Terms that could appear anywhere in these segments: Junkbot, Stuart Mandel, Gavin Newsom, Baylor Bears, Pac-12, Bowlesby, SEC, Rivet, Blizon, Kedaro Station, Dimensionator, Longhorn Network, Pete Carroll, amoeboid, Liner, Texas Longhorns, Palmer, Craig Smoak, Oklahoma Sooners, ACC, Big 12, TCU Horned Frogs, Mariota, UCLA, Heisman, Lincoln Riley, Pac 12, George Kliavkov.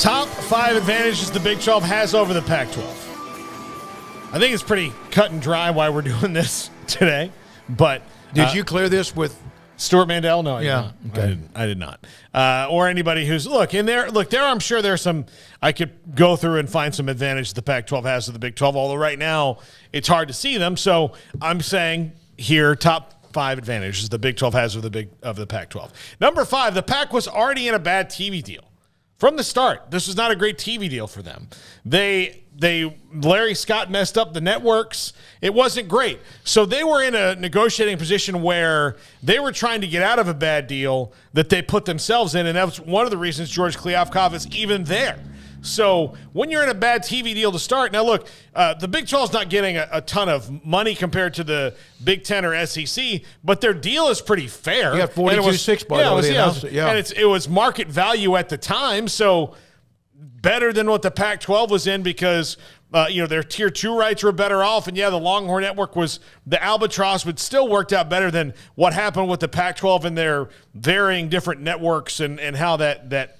Top five advantages the Big 12 has over the Pac 12. I think it's pretty cut and dry why we're doing this today. But did you clear this with Stuart Mandel? No, I did not. Or anybody who's look, I'm sure there's some I could go through and find some advantage the Pac-12 has to the Big 12. Although right now it's hard to see them. So I'm saying here, top five advantages the Big 12 has of the Pac-12. Number five, the Pac was already in a bad TV deal from the start. This was not a great TV deal for them. Larry Scott messed up the networks. It wasn't great. So they were in a negotiating position where they were trying to get out of a bad deal that they put themselves in, and that was one of the reasons George Kliavkov is even there. So when you're in a bad TV deal to start, now look, the Big 12's not getting a ton of money compared to the Big 10 or SEC, but their deal is pretty fair. Yeah, 42.6 by the way. Yeah, and it was market value at the time, so better than what the Pac-12 was in because you know, their tier 2 rights were better off, and yeah, the Longhorn Network was the albatross, but still worked out better than what happened with the Pac-12 and their varying different networks and how that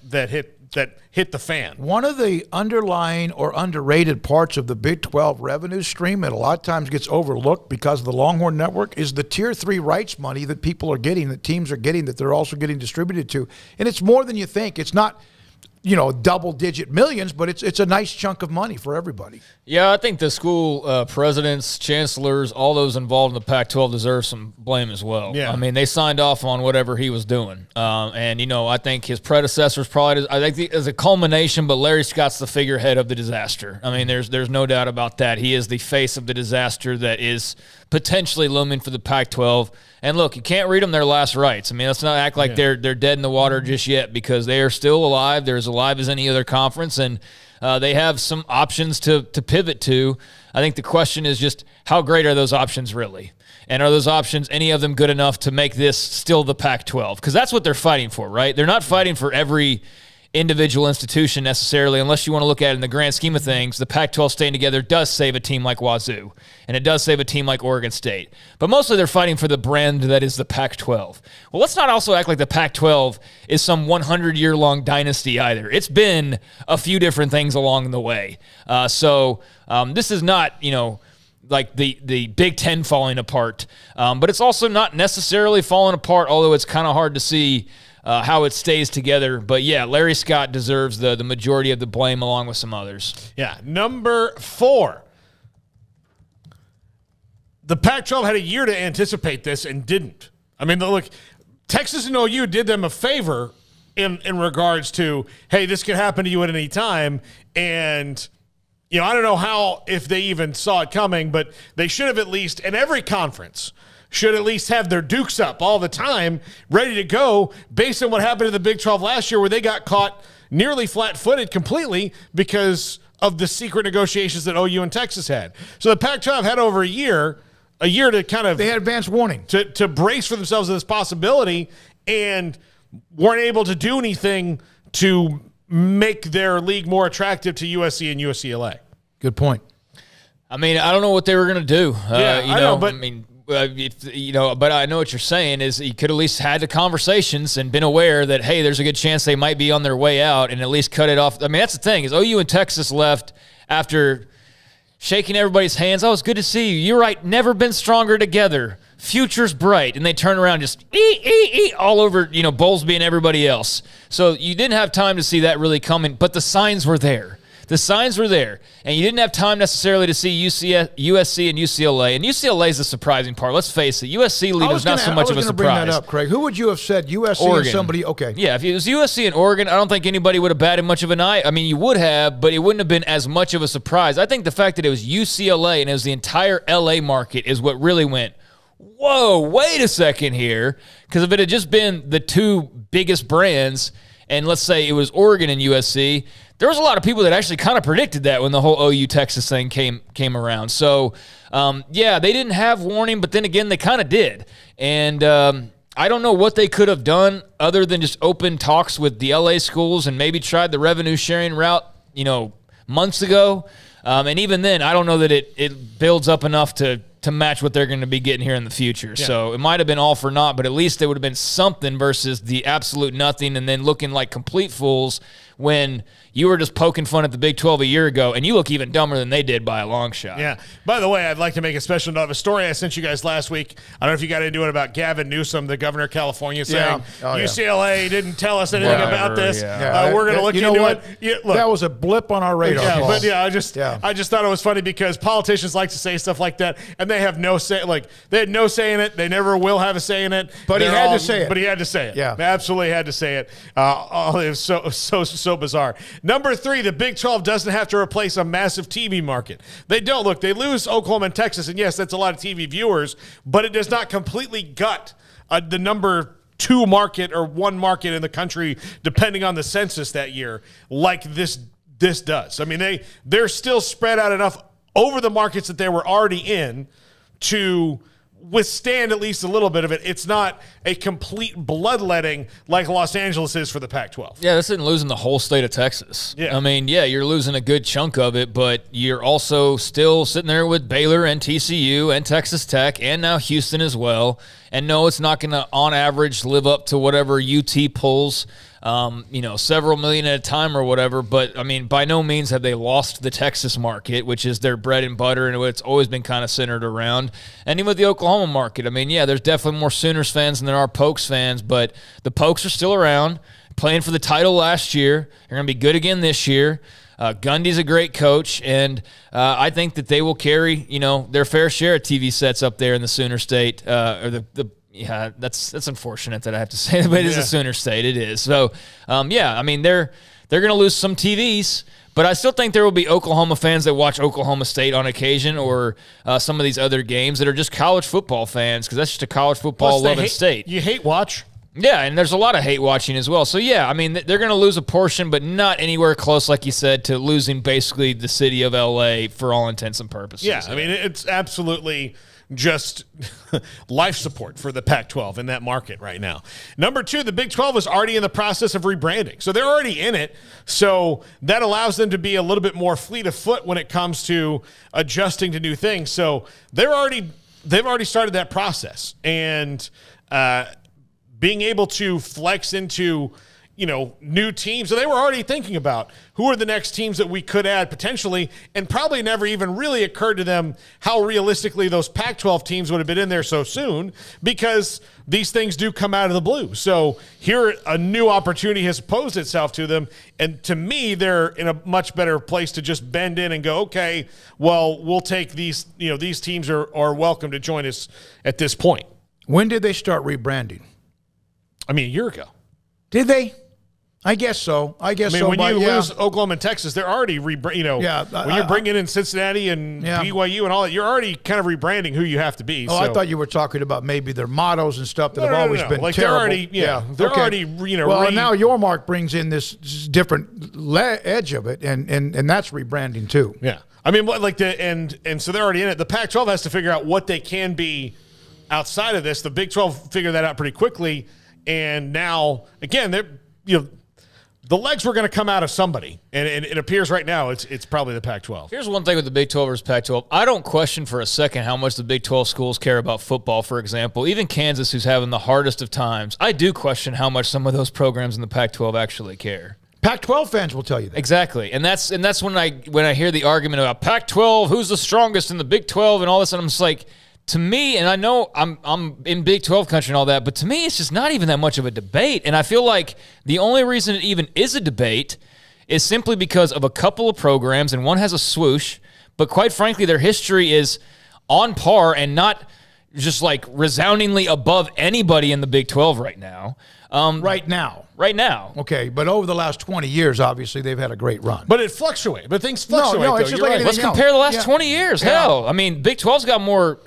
hit the fan. One of the underlying or underrated parts of the Big 12 revenue stream that a lot of times gets overlooked because of the Longhorn Network is the Tier 3 rights money that people are getting, that teams are getting, that they're also getting distributed to. And it's more than you think. It's not, you know, double-digit millions, but it's a nice chunk of money for everybody. Yeah, I think the school presidents, chancellors, all those involved in the Pac-12 deserve some blame as well. Yeah. I mean, they signed off on whatever he was doing. And, you know, I think his predecessors probably – I think it's a culmination, but Larry Scott's the figurehead of the disaster. I mean, there's no doubt about that. He is the face of the disaster that is potentially looming for the Pac-12. And, look, you can't read them their last rites. I mean, let's not act like they're dead in the water just yet because they are still alive. They're as alive as any other conference, and they have some options to pivot to. I think the question is just how great are those options really? And are those options, any of them, good enough to make this still the Pac-12? Because that's what they're fighting for, right? They're not fighting for every individual institution necessarily, unless you want to look at it in the grand scheme of things. The Pac-12 staying together does save a team like Wazoo, and it does save a team like Oregon State. But mostly they're fighting for the brand that is the Pac-12. Well, let's not also act like the Pac-12 is some 100-year-long dynasty either. It's been a few different things along the way. This is not, you know, like the Big Ten falling apart. But it's also not necessarily falling apart, although it's kind of hard to see how it stays together. But, yeah, Larry Scott deserves the majority of the blame along with some others. Yeah, number four. The Pac-12 had a year to anticipate this and didn't. I mean, look, Texas and OU did them a favor in regards to, hey, this could happen to you at any time. And, you know, I don't know how, if they even saw it coming, but they should have at least, in every conference, should at least have their dukes up all the time, ready to go, based on what happened to the Big 12 last year where they got caught nearly flat-footed completely because of the secret negotiations that OU and Texas had. So the Pac-12 had over a year to kind of... They had advance warning. To brace for themselves of this possibility and weren't able to do anything to make their league more attractive to USC and UCLA. Good point. I mean, I don't know what they were going to do. But I know what you're saying is you could at least had the conversations and been aware that, hey, there's a good chance they might be on their way out and at least cut it off. I mean, that's the thing is OU and Texas left after shaking everybody's hands. Oh, it's good to see you. You're right. Never been stronger together. Future's bright. And they turn around just all over, you know, Bowlesby and everybody else. So you didn't have time to see that really coming, but the signs were there. The signs were there, and you didn't have time necessarily to see USC and UCLA. And UCLA is the surprising part. Let's face it, USC league was not so much of a surprise. I was going to bring that up, Craig. Who would you have said USC or somebody? Okay. Yeah, if it was USC and Oregon, I don't think anybody would have batted much of an eye. I mean, you would have, but it wouldn't have been as much of a surprise. I think the fact that it was UCLA and it was the entire LA market is what really went, whoa, wait a second here. Because if it had just been the two biggest brands, and let's say it was Oregon and USC, there was a lot of people that actually kind of predicted that when the whole OU-Texas thing came around. So, yeah, they didn't have warning, but then again, they kind of did. And I don't know what they could have done other than just open talks with the L.A. schools and maybe tried the revenue-sharing route, you know, months ago. And even then, I don't know that it builds up enough to – to match what they're going to be getting here in the future. Yeah. So it might have been all for naught, but at least it would have been something versus the absolute nothing and then looking like complete fools when you were just poking fun at the Big 12 a year ago, and you look even dumber than they did by a long shot. Yeah. By the way, I'd like to make a special note of a story I sent you guys last week. I don't know if you got into it about Gavin Newsom, the governor of California, saying UCLA didn't tell us anything about this. Yeah. We're going to look into it. Yeah, look. That was a blip on our radar. Yeah, but I just thought it was funny because politicians like to say stuff like that, and they have no say. Like they had no say in it. They never will have a say in it. But he had to say it. But he had to say it. Yeah. They absolutely had to say it. It was so bizarre. Number three, the Big 12 doesn't have to replace a massive TV market. They don't. Look, they lose Oklahoma and Texas, and yes, that's a lot of TV viewers, but it does not completely gut the number two market or one market in the country, depending on the census that year, like this does. I mean, they're still spread out enough over the markets that they were already in to withstand at least a little bit of it. It's not a complete bloodletting like Los Angeles is for the Pac-12. Yeah, this isn't losing the whole state of Texas. Yeah. I mean, yeah, you're losing a good chunk of it, but you're also still sitting there with Baylor and TCU and Texas Tech and now Houston as well. And no, it's not going to, on average, live up to whatever UT pulls, you know, several million at a time or whatever. But, I mean, by no means have they lost the Texas market, which is their bread and butter and it's always been kind of centered around. And even with the Oklahoma market, I mean, yeah, there's definitely more Sooners fans than there are Pokes fans, but the Pokes are still around, playing for the title last year. They're going to be good again this year. Gundy's a great coach, and I think that they will carry, you know, their fair share of TV sets up there in the Sooner State. Yeah, that's unfortunate that I have to say that, but it is a Sooner State. It is. So, yeah, I mean, they're going to lose some TVs, but I still think there will be Oklahoma fans that watch Oklahoma State on occasion or some of these other games that are just college football fans because that's just a college football-loving state. You hate watch. Yeah, and there's a lot of hate watching as well. So, yeah, I mean, they're going to lose a portion, but not anywhere close, like you said, to losing basically the city of L.A. for all intents and purposes. Yeah, I mean, it's absolutely just life support for the Pac-12 in that market right now. Number two, the Big 12 is already in the process of rebranding. So they're already in it. So that allows them to be a little bit more fleet of foot when it comes to adjusting to new things. So they've already started that process. And being able to flex into, you know, new teams. So they were already thinking about who are the next teams that we could add potentially, and probably never even really occurred to them how realistically those Pac-12 teams would have been in there so soon because these things do come out of the blue. So here a new opportunity has posed itself to them, and to me they're in a much better place to just bend in and go, okay, well, we'll take these, you know, these teams are welcome to join us at this point. When did they start rebranding? I mean, a year ago. Did they? I guess so. I mean, so. When you lose Oklahoma and Texas, they're already you know, when you're bringing in Cincinnati and BYU and all that, you're already kind of rebranding who you have to be. Oh, so. I thought you were talking about maybe their mottos and stuff that have always been like terrible. They're already, already, you know. Well, now Yormark brings in this different edge of it, and that's rebranding too. Yeah, I mean, like and so they're already in it. The Pac-12 has to figure out what they can be outside of this. The Big 12 figured that out pretty quickly. And now, again, you know, the legs were going to come out of somebody. And it appears right now it's probably the Pac-12. Here's one thing with the Big 12 versus Pac-12. I don't question for a second how much the Big 12 schools care about football, for example. Even Kansas, who's having the hardest of times, I do question how much some of those programs in the Pac-12 actually care. Pac-12 fans will tell you that. Exactly. And that's when I hear the argument about Pac-12, who's the strongest in the Big 12 and all this, and I'm just like, to me, and I know I'm in Big 12 country and all that, but to me, it's just not even that much of a debate. And I feel like the only reason it even is a debate is simply because of a couple of programs, and one has a swoosh, but quite frankly, their history is on par and not just like resoundingly above anybody in the Big 12 right now. Right now. Okay, but over the last 20 years, obviously, they've had a great run. But it fluctuates. But things fluctuate. No, it's just like anything else. Let's compare the last 20 years. Hell, I mean, Big 12's got more,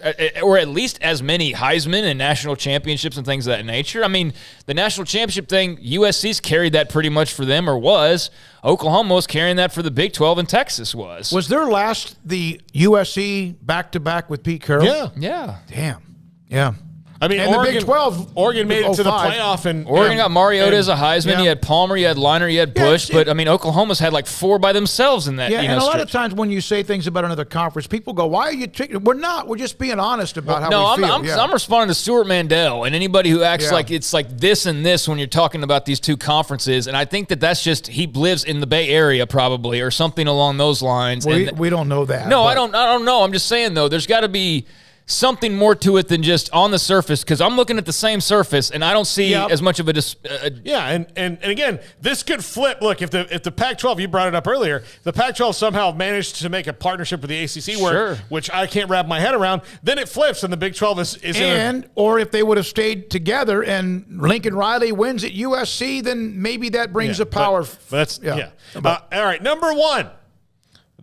or at least as many Heisman and national championships and things of that nature. I mean, the national championship thing, USC's carried that pretty much for them, or was. Oklahoma was carrying that for the Big 12, and Texas was. Was their last, the USC back-to-back with Pete Carroll? Yeah. Yeah. Damn. Yeah. I mean, and Oregon, the Big 12, Oregon made it to the playoff, and Oregon got Mariota as a Heisman. You had Palmer, you had Liner, you had Bush. But I mean, Oklahoma's had like four by themselves in that. Yeah, and a lot of times when you say things about another conference, people go, "Why are you?" We're not. We're just being honest about how we feel. I'm responding to Stuart Mandel and anybody who acts like it's like this and this when you're talking about these two conferences. And I think that that's just he lives in the Bay Area probably or something along those lines. We don't know that. No, I don't know. I'm just saying though, there's got to be something more to it than just on the surface, because I'm looking at the same surface and I don't see as much of a and again, this could flip. Look, if the Pac-12, you brought it up earlier, the Pac-12 somehow managed to make a partnership with the ACC, where which I can't wrap my head around, then it flips and the Big 12 is in a, or if they would have stayed together and Lincoln Riley wins at USC, then maybe that brings a power. But that's all right. Number one,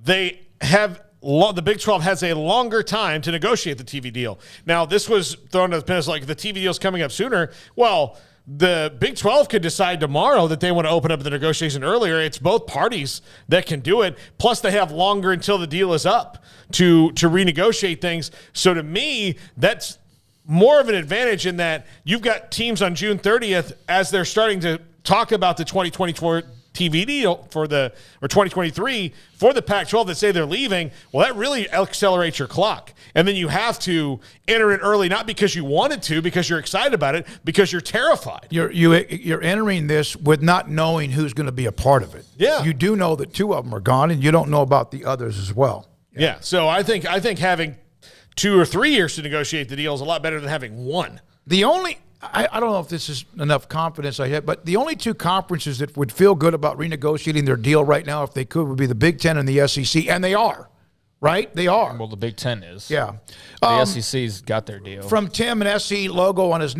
they have. The Big 12 has a longer time to negotiate the TV deal. Now, this was thrown to the pin as like the TV deal's coming up sooner. Well, the Big 12 could decide tomorrow that they want to open up the negotiation earlier. It's both parties that can do it. Plus, they have longer until the deal is up to renegotiate things. So, to me, that's more of an advantage in that you've got teams on June 30th as they're starting to talk about the 2024 TV deal for the, or 2023 for the Pac-12 that say they're leaving. Well, that really accelerates your clock. And then you have to enter it early, not because you wanted to, because you're excited about it, because you're terrified. You're entering this with not knowing who's going to be a part of it. Yeah. You do know that two of them are gone and you don't know about the others as well. Yeah. So I think having 2 or 3 years to negotiate the deal is a lot better than having one. The only, I don't know if this is enough confidence I have, but the only two conferences that would feel good about renegotiating their deal right now, if they could, would be the Big Ten and the SEC, and they are, right? They are. Well, the Big Ten is. Yeah. The SEC's got their deal. From Tim, an SC logo on his name.